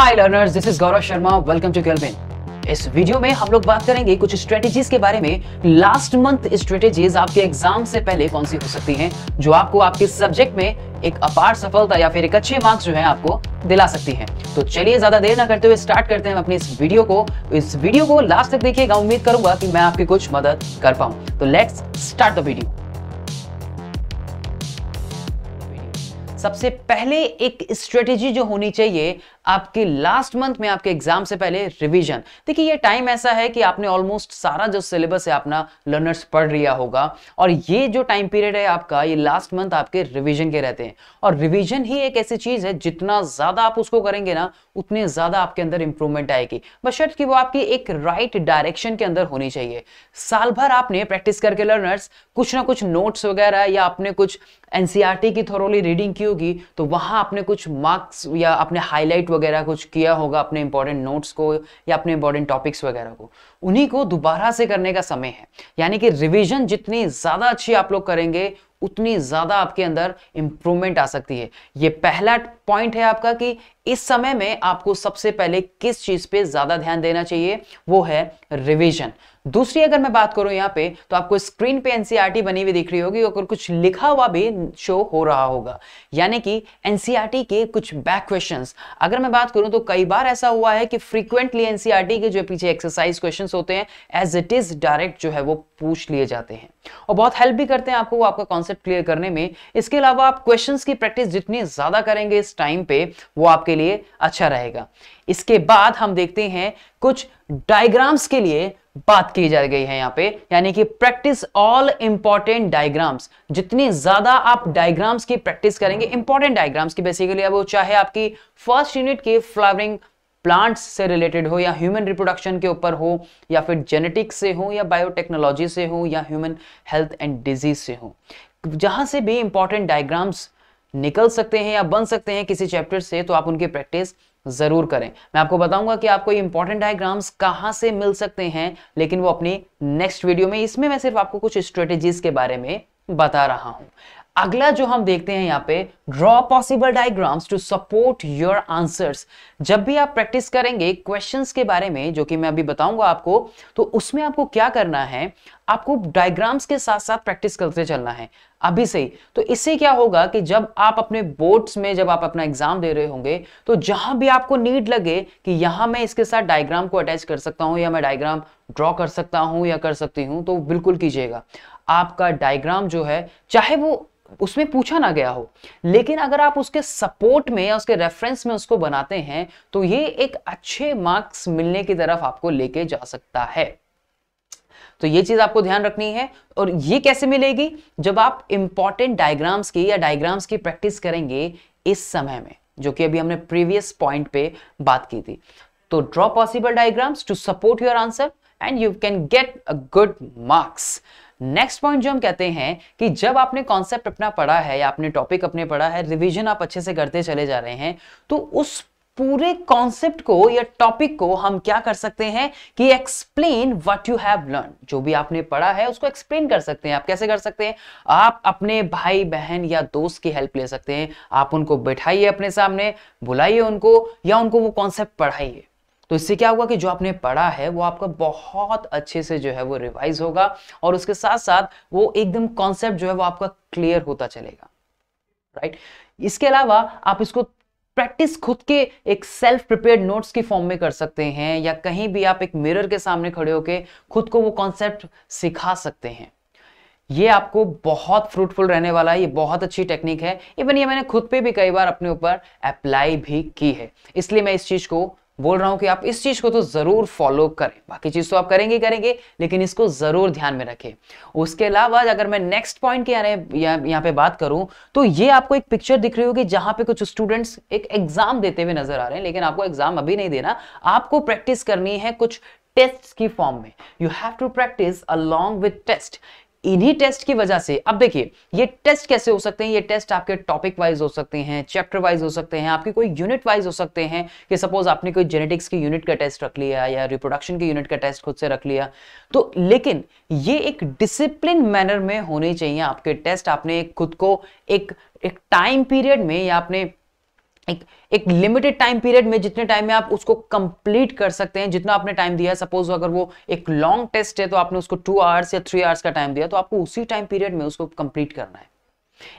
Hi learners, this is Gaurav Sharma, welcome to Kelvin. इस video में हम लोग बात करेंगे कुछ स्ट्रेटेजीज के बारे में। लास्ट मंथ स्ट्रेटेजीज आपके एग्जाम से पहले कौन सी हो सकती हैं जो आपको आपके सब्जेक्ट में एक अपार सफलता या फिर एक अच्छे मार्क्स जो है आपको दिला सकती हैं। तो चलिए ज्यादा देर ना करते हुए स्टार्ट करते हैं अपने इस वीडियो को लास्ट तक देखिएगा। उम्मीद करूंगा कि मैं आपकी कुछ मदद कर पाऊँ। तो लेट्स स्टार्ट द वीडियो। सबसे पहले एक स्ट्रेटेजी जो होनी चाहिए आपके लास्ट मंथ में आपके एग्जाम से पहले, रिवीजन। देखिए ये टाइम ऐसा है कि आपने ऑलमोस्ट सारा जो सिलेबस है अपना लर्नर्स पढ़ लिया होगा, और ये जो टाइम पीरियड है आपका, ये लास्ट मंथ आपके रिवीजन के रहते हैं। और रिवीजन ही एक ऐसी चीज है, जितना ज्यादा आप उसको करेंगे ना उतने ज्यादा आपके अंदर इंप्रूवमेंट आएगी, बशर्ते कि वो आपकी एक राइट डायरेक्शन के अंदर होनी चाहिए। साल भर आपने प्रैक्टिस करके लर्नर्स कुछ ना कुछ नोट्स वगैरह या आपने कुछ एनसीईआरटी की थोरोली रीडिंग की होगी, तो वहां आपने कुछ मार्क्स या आपने हाईलाइट वगैरह कुछ किया होगा अपने इंपॉर्टेंट नोट्स को या अपने इंपॉर्टेंट टॉपिक्स वगैरह को, उन्हीं को दोबारा से करने का समय है। यानी कि रिवीजन जितनी ज्यादा अच्छी आप लोग करेंगे उतनी ज्यादा आपके अंदर इंप्रूवमेंट आ सकती है। ये पहला पॉइंट है आपका कि इस समय में आपको सबसे पहले किस चीज पे ज्यादा ध्यान देना चाहिए, वो है रिवीजन। दूसरी अगर मैं बात करूं यहाँ पे, तो आपको स्क्रीन पे एनसीईआरटी बनी हुई दिख रही होगी और कुछ लिखा हुआ भी शो हो रहा होगा, यानी कि एनसीईआरटी के कुछ बैक क्वेश्चंस। अगर मैं बात करूं तो कई बार ऐसा हुआ है कि फ्रीक्वेंटली एनसीईआरटी के जो पीछे एक्सरसाइज क्वेश्चंस होते हैं, एज इट इज डायरेक्ट जो है वो पूछ लिए जाते हैं और बहुत हेल्प भी करते हैं आपको वो आपका कॉन्सेप्ट क्लियर करने में। इसके अलावा आप क्वेश्चन की प्रैक्टिस जितनी ज्यादा करेंगे इस टाइम पे, वो आपके लिए अच्छा रहेगा। इसके बाद हम देखते हैं कुछ डायग्राम्स के लिए बात की जा गई है यहाँ पे, यानी कि प्रैक्टिस ऑल इंपॉर्टेंट डायग्राम्स। जितनी ज्यादा आप डायग्राम्स की प्रैक्टिस करेंगे, इंपॉर्टेंट डायग्राम्स की, बेसिकली अब वो चाहे आपकी फर्स्ट यूनिट के फ्लावरिंग प्लांट्स से रिलेटेड हो या ह्यूमन रिप्रोडक्शन के ऊपर हो या फिर जेनेटिक्स से हो या बायोटेक्नोलॉजी से हो या ह्यूमन हेल्थ एंड डिजीज से हो, जहां से भी इंपॉर्टेंट डायग्राम्स निकल सकते हैं या बन सकते हैं किसी चैप्टर से, तो आप उनकी प्रैक्टिस जरूर करें। मैं आपको बताऊंगा कि आपको इंपॉर्टेंट डायग्राम्स कहां से मिल सकते हैं, लेकिन वो अपनी नेक्स्ट वीडियो में। इसमें मैं सिर्फ आपको कुछ स्ट्रेटेजीज के बारे में बता रहा हूं। अगला जो हम देखते हैं यहाँ पे, draw possible diagrams to support your answers. जब भी आप प्रैक्टिस करेंगे क्वेश्चंस के बारे में, जो कि मैं अभी बताऊंगा आपको, तो उसमें आपको क्या करना है, आपको डायग्राम्स के साथ साथ प्रैक्टिस करते चलना है अभी से ही। तो इससे क्या होगा कि जब आप अपने बोर्ड्स में, जब आप अपना एग्जाम दे रहे होंगे, तो जहां भी आपको नीड लगे कि यहां मैं इसके साथ डायग्राम को अटैच कर सकता हूं या मैं डायग्राम ड्रॉ कर सकता हूं या कर सकती हूं, तो बिल्कुल कीजिएगा। आपका डायग्राम जो है, चाहे वो उसमें पूछा ना गया हो, लेकिन अगर आप उसके सपोर्ट में या उसके रेफरेंस में उसको बनाते हैं, तो ये एक अच्छे मार्क्स मिलने की तरफ आपको लेके जा सकता है। तो ये चीज आपको ध्यान रखनी है। और ये कैसे मिलेगी, जब आप इंपॉर्टेंट डायग्राम्स की या डायग्राम्स की प्रैक्टिस करेंगे इस समय में, जो कि अभी हमने प्रीवियस पॉइंट पे बात की थी। तो draw possible diagrams to support your answer and you can get a good marks. Next point जो हम कहते हैं कि जब आपने कॉन्सेप्ट अपना पढ़ा है या आपने टॉपिक अपने पढ़ा है, रिवीजन आप अच्छे से करते चले जा रहे हैं, तो उस पूरे कॉन्सेप्ट को या टॉपिक को हम क्या कर सकते हैं कि explain what you have learn. जो भी आपने पढ़ा है उसको एक्सप्लेन कर सकते हैं। आप कैसे कर सकते हैं, आप अपने भाई बहन या दोस्त की हेल्प ले सकते हैं। आप उनको बैठाइए अपने सामने, बुलाइए उनको या उनको वो कॉन्सेप्ट पढ़ाइए। तो इससे क्या होगा कि जो आपने पढ़ा है वो आपका बहुत अच्छे से जो है वो रिवाइज होगा, और उसके साथ साथ वो एकदम कॉन्सेप्ट जो है वो आपका क्लियर होता चलेगा, राइट। इसके अलावा आप इसको प्रैक्टिस खुद के एक सेल्फ प्रिपेयर्ड नोट्स की फॉर्म में कर सकते हैं, या कहीं भी आप एक मिरर के सामने खड़े होकर खुद को वो कॉन्सेप्ट सिखा सकते हैं। ये आपको बहुत फ्रूटफुल रहने वाला है। ये बहुत अच्छी टेक्निक है। इवन ये मैंने खुद पे भी कई बार अपने ऊपर अप्लाई भी की है, इसलिए मैं इस चीज को बोल रहा हूं कि आप इस चीज को तो जरूर फॉलो करें। बाकी चीज तो आप करेंगे, लेकिन इसको जरूर ध्यान में रखें। उसके अलावा अगर मैं नेक्स्ट पॉइंट के यहाँ पे बात करूं, तो ये आपको एक पिक्चर दिख रही होगी जहां पे कुछ स्टूडेंट्स एक एग्जाम देते हुए नजर आ रहे हैं, लेकिन आपको एग्जाम अभी नहीं देना। आपको प्रैक्टिस करनी है कुछ टेस्ट की फॉर्म में। You have to practice along with test. इन्हीं टेस्ट की वजह से, अब देखिए ये टेस्ट कैसे हो सकते हैं, ये टेस्ट आपके टॉपिक वाइज हो सकते हैं, चैप्टर वाइज हो सकते हैं, आपकी कोई यूनिट वाइज हो सकते हैं। कि सपोज आपने कोई जेनेटिक्स की यूनिट का टेस्ट रख लिया या रिप्रोडक्शन की यूनिट का टेस्ट खुद से रख लिया, तो लेकिन ये एक डिसिप्लिन मैनर में होने चाहिए आपके टेस्ट। आपने खुद को एक टाइम पीरियड में या आपने एक लिमिटेड टाइम पीरियड में जितने टाइम में आप उसको कंप्लीट कर सकते हैं, जितना आपने टाइम दिया, सपोज अगर वो एक लॉन्ग टेस्ट है तो आपने उसको 2 आवर्स या 3 आवर्स का टाइम दिया, तो आपको उसी टाइम पीरियड में उसको कंप्लीट करना है।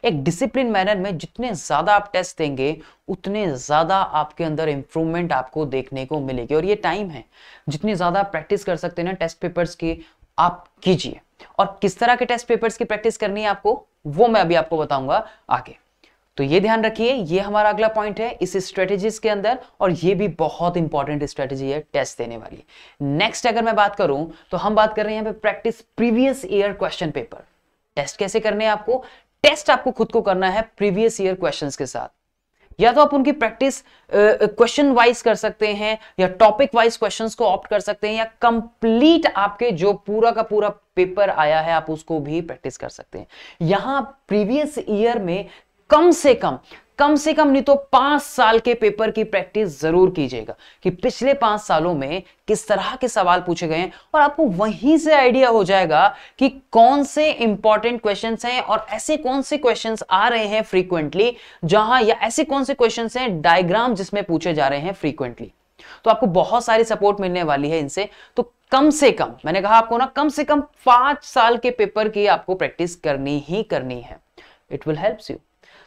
एक डिसिप्लिन मैनर में जितने ज्यादा आप टेस्ट देंगे उतने ज्यादा आपके अंदर इंप्रूवमेंट आपको देखने को मिलेगी। और ये टाइम है, जितनी ज्यादा प्रैक्टिस कर सकते हैं ना टेस्ट पेपर्स की, आप कीजिए। और किस तरह के टेस्ट पेपर्स की प्रैक्टिस करनी है आपको, वो मैं अभी आपको बताऊंगा आगे। तो ये ध्यान रखिए, ये हमारा अगला पॉइंट है इस स्ट्रेटेजीज के अंदर, और ये भी बहुत इंपॉर्टेंट स्ट्रेटेजी है टेस्ट देने वाली। नेक्स्ट अगर मैं बात करूं तो हम बात कर रहे हैं practice previous year question paper. Test कैसे करने हैं आपको? टेस्ट आपको खुद को करना है प्रीवियस ईयर क्वेश्चंस के साथ। या तो आप उनकी प्रैक्टिस क्वेश्चन वाइज कर सकते हैं, या टॉपिक वाइज क्वेश्चंस को ऑप्ट कर सकते हैं, या कंप्लीट आपके जो पूरा का पूरा पेपर आया है आप उसको भी प्रैक्टिस कर सकते हैं। यहां प्रीवियस ईयर में कम से कम नहीं तो 5 साल के पेपर की प्रैक्टिस जरूर कीजिएगा कि पिछले 5 सालों में किस तरह के सवाल पूछे गए हैं, और आपको वहीं से आइडिया हो जाएगा कि कौन से इंपॉर्टेंट क्वेश्चंस हैं और ऐसे कौन से क्वेश्चंस आ रहे हैं फ्रीक्वेंटली, जहां या ऐसे कौन से क्वेश्चंस हैं डायग्राम जिसमें पूछे जा रहे हैं फ्रीक्वेंटली। तो आपको बहुत सारी सपोर्ट मिलने वाली है इनसे। तो कम से कम, मैंने कहा आपको ना, कम से कम 5 साल के पेपर की आपको प्रैक्टिस करनी ही करनी है। It will helps you.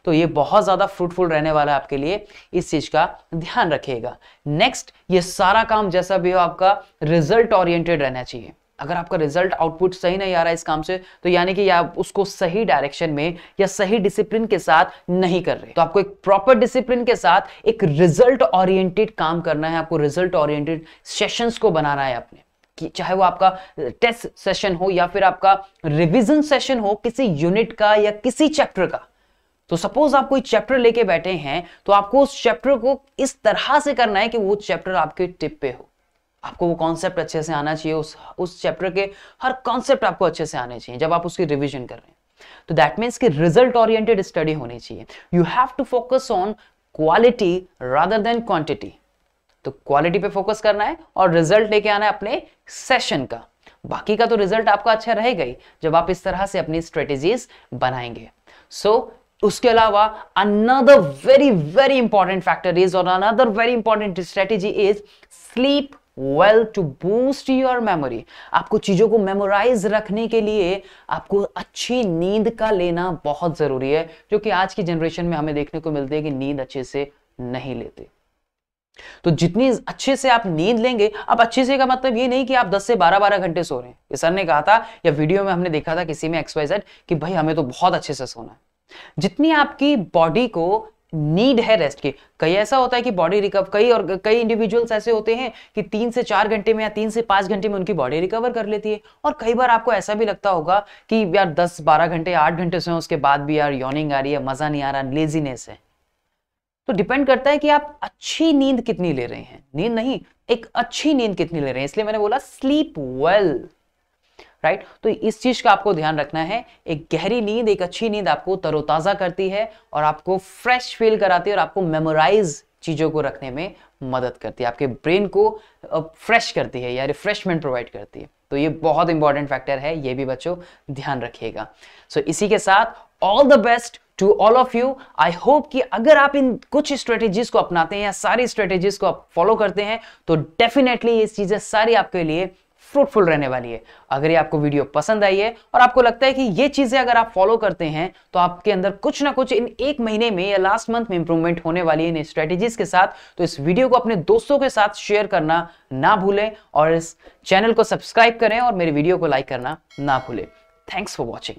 तो ये बहुत ज्यादा फ्रूटफुल रहने वाला है आपके लिए, इस चीज का ध्यान रखिएगा। नेक्स्ट, ये सारा काम जैसा भी हो आपका रिजल्ट ओरिएंटेड रहना चाहिए। अगर आपका रिजल्ट आउटपुट सही नहीं आ रहा है इस काम से, तो यानी कि आप उसको सही डायरेक्शन में या सही डिसिप्लिन के साथ नहीं कर रहे। तो आपको एक प्रॉपर डिसिप्लिन के साथ एक रिजल्ट ओरिएंटेड काम करना है। आपको रिजल्ट ओरिएंटेड सेशंस को बनाना है आपने, कि चाहे वो आपका टेस्ट सेशन हो या फिर आपका रिविजन सेशन हो किसी यूनिट का या किसी चैप्टर का। तो सपोज आप कोई चैप्टर लेके बैठे हैं, तो आपको उस चैप्टर को इस तरह से करना है कि वो चैप्टर आपके टिप पे हो। आपको वो कॉन्सेप्ट अच्छे से आना चाहिए, उस चैप्टर के हर कॉन्सेप्ट आपको अच्छे से आने चाहिए जब आप उसकी रिवीजन कर रहे हैं। तो दैट मीन्स कि रिजल्ट ओरिएंटेड स्टडी होनी चाहिए। You have to focus on quality rather than quantity. तो क्वालिटी पे फोकस करना है और रिजल्ट लेके आना है अपने सेशन का। बाकी का तो रिजल्ट आपका अच्छा रहेगा ही जब आप इस तरह से अपनी स्ट्रेटेजीज बनाएंगे। उसके अलावा another very very important factor is, और another very important strategy is sleep well to boost your memory. आपको चीजों को मेमोराइज रखने के लिए आपको अच्छी नींद का लेना बहुत जरूरी है, जो कि आज की जनरेशन में हमें देखने को मिलती है कि नींद अच्छे से नहीं लेते। तो जितनी अच्छे से आप नींद लेंगे, अब अच्छे से का मतलब ये नहीं कि आप 10 से 12 घंटे सो रहे हैं। सर ने कहा था या वीडियो में हमने देखा था किसी में XYZ कि भाई हमें तो बहुत अच्छे से सोना है। जितनी आपकी बॉडी को नीड है रेस्ट की, कई ऐसा होता है कि बॉडी रिकवर, कई इंडिविजुअल्स ऐसे होते हैं कि 3 से 4 घंटे में या 3 से 5 घंटे में उनकी बॉडी रिकवर कर लेती है। और कई बार आपको ऐसा भी लगता होगा कि यार 10-12 घंटे 8 घंटे से उसके बाद भी यार यॉर्निंग आ रही है, मजा नहीं आ रहा, लेजीनेस है। तो डिपेंड करता है कि आप अच्छी नींद कितनी ले रहे हैं, नींद नहीं, एक अच्छी नींद कितनी ले रहे हैं। इसलिए मैंने बोला स्लीप वेल, राइट? तो इस चीज का आपको ध्यान रखना है। एक गहरी नींद, एक अच्छी नींद आपको तरोताजा करती है और आपको फ्रेश फील कराती है और आपको मेमोराइज चीजों को रखने में मदद करती है, आपके ब्रेन को फ्रेश करती है या रिफ्रेशमेंट प्रोवाइड करती है। तो ये बहुत इंपॉर्टेंट फैक्टर है, ये भी बच्चों ध्यान रखिएगा। सो इसी के साथ all the best to all of you. I hope कि अगर आप इन कुछ स्ट्रेटेजीज को अपनाते हैं या सारी स्ट्रेटेजीज को आप फॉलो करते हैं तो डेफिनेटली ये चीजें सारी आपके लिए फ्रूटफुल रहने वाली है। अगर ये आपको वीडियो पसंद आई है और आपको लगता है कि ये चीजें अगर आप फॉलो करते हैं तो आपके अंदर कुछ ना कुछ इन 1 महीने में या लास्ट मंथ में इंप्रूवमेंट होने वाली है इन स्ट्रेटेजीज के साथ, तो इस वीडियो को अपने दोस्तों के साथ शेयर करना ना भूलें और इस चैनल को सब्सक्राइब करें और मेरे वीडियो को लाइक करना ना भूलें। Thanks for watching.